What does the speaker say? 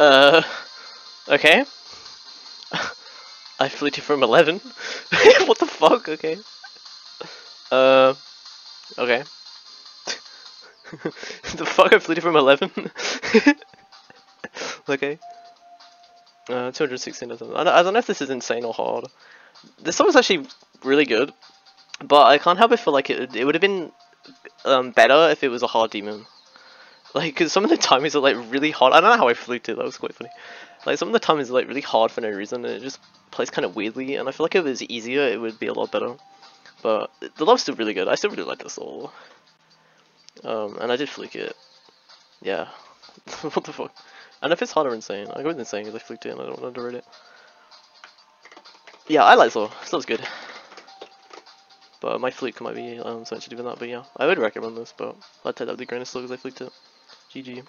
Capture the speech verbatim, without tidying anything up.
Uh, okay. I flew to from eleven. What the fuck? Okay. Uh, okay. The fuck? I flew to from eleven. Okay. Uh, two hundred sixteen. I don't know if this is insane or hard. This song is actually really good, but I can't help but feel like it. It would have been um better if it was a hard demon. Like, cause some of the timings are like really hard. I don't know how I flew to. That was quite funny. Like, some of the timings are like really hard for no reason, and it just plays kind of weirdly. And I feel like if it was easier, it would be a lot better. But the love's still really good. I still really like this all. Um, and I did fluke it. Yeah. What the fuck? I don't know if it's hard or insane. I go with insane because I fluked it and I don't want to read it. Yeah, I like Saw. Saw's good. But my fluke might be um, something to do with that, but yeah. I would recommend this, but I'd take that with the grain of salt because I fluked it. G G.